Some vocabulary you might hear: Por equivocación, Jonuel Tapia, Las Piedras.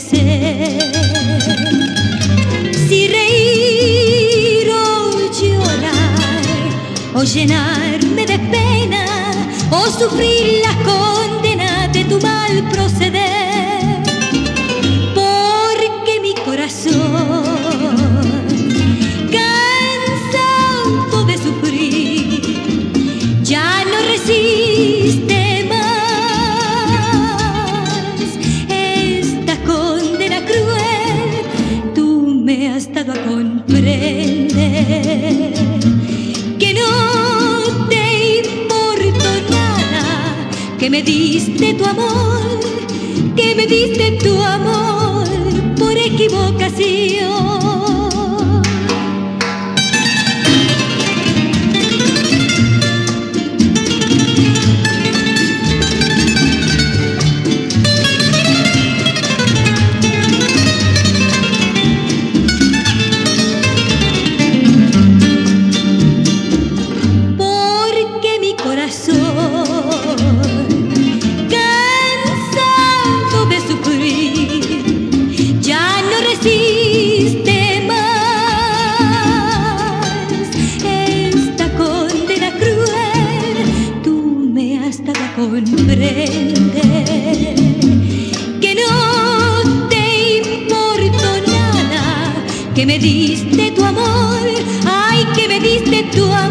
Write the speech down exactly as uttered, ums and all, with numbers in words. hacer. Si reír o llorar, o llenarme de pena, o sufrir la condena de tu mal proceder. Porque mi corazón, cansado de sufrir, ya no resiste más esta condena cruel. Tú me has dado a comprender que no te que me diste tu amor, que me diste tu amor por equivocación. Comprende que no te importó nada, que me diste tu amor, ay, que me diste tu amor.